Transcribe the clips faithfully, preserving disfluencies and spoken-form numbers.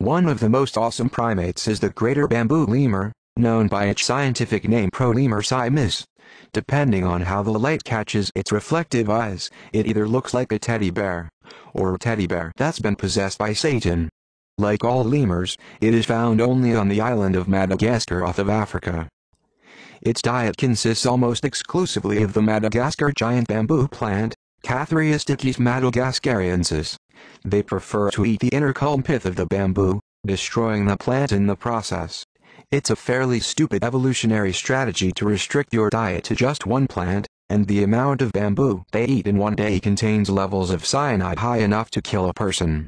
One of the most awesome primates is the greater bamboo lemur, known by its scientific name Prolemur Simus. Depending on how the light catches its reflective eyes, it either looks like a teddy bear, or a teddy bear that's been possessed by Satan. Like all lemurs, it is found only on the island of Madagascar off of Africa. Its diet consists almost exclusively of the Madagascar giant bamboo plant, Catheryus Dickies Madagascariensis. They prefer to eat the inner culm pith of the bamboo, destroying the plant in the process. It's a fairly stupid evolutionary strategy to restrict your diet to just one plant, and the amount of bamboo they eat in one day contains levels of cyanide high enough to kill a person.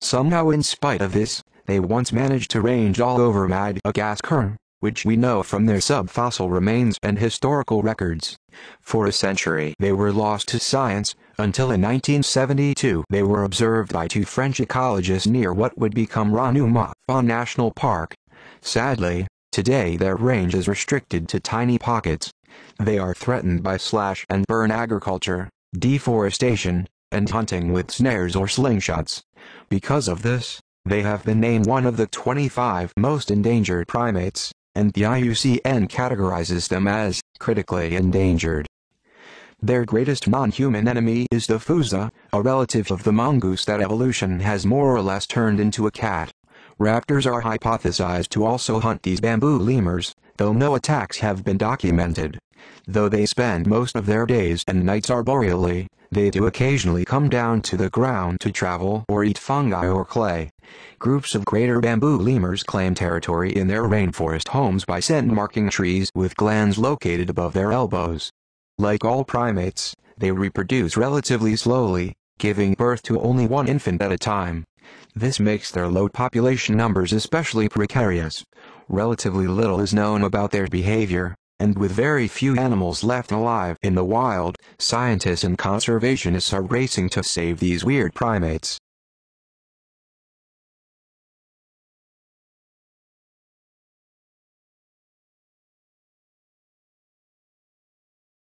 Somehow, in spite of this, they once managed to range all over Madagascar, which we know from their subfossil remains and historical records. For a century they were lost to science, until in nineteen seventy-two they were observed by two French ecologists near what would become Ranomafana National Park. Sadly, today their range is restricted to tiny pockets. They are threatened by slash and burn agriculture, deforestation, and hunting with snares or slingshots. Because of this, they have been named one of the twenty-five most endangered primates, and the I U C N categorizes them as critically endangered. Their greatest non-human enemy is the Fosa, a relative of the mongoose that evolution has more or less turned into a cat. Raptors are hypothesized to also hunt these bamboo lemurs, though no attacks have been documented. Though they spend most of their days and nights arboreally, they do occasionally come down to the ground to travel or eat fungi or clay. Groups of greater bamboo lemurs claim territory in their rainforest homes by scent-marking trees with glands located above their elbows. Like all primates, they reproduce relatively slowly, giving birth to only one infant at a time. This makes their low population numbers especially precarious. Relatively little is known about their behavior, and with very few animals left alive in the wild, scientists and conservationists are racing to save these weird primates.